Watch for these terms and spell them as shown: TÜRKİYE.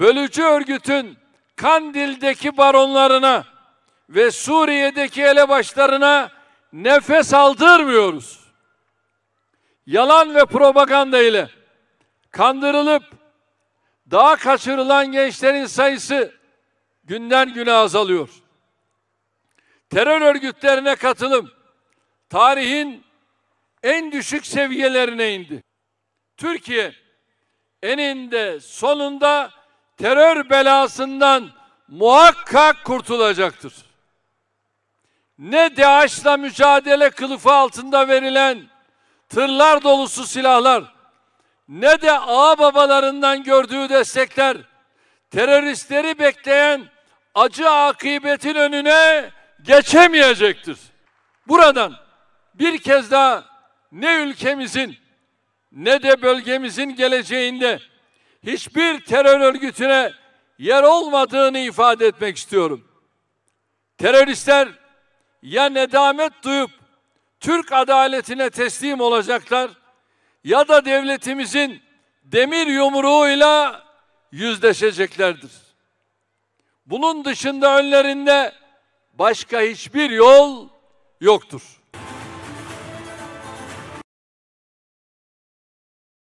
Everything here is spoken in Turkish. bölücü örgütün Kandil'deki baronlarına ve Suriye'deki elebaşlarına nefes aldırmıyoruz. Yalan ve propaganda ile kandırılıp daha kaçırılan gençlerin sayısı günden güne azalıyor. Terör örgütlerine katılım tarihin en düşük seviyelerine indi. Türkiye eninde sonunda terör belasından muhakkak kurtulacaktır. Ne DAEŞ'la mücadele kılıfı altında verilen tırlar dolusu silahlar, ne de ağababalarından gördüğü destekler, teröristleri bekleyen acı akıbetin önüne geçemeyecektir. Buradan bir kez daha ne ülkemizin ne de bölgemizin geleceğinde hiçbir terör örgütüne yer olmadığını ifade etmek istiyorum. Teröristler ya nedamet duyup Türk adaletine teslim olacaklar ya da devletimizin demir yumruğuyla yüzleşeceklerdir. Bunun dışında önlerinde başka hiçbir yol yoktur.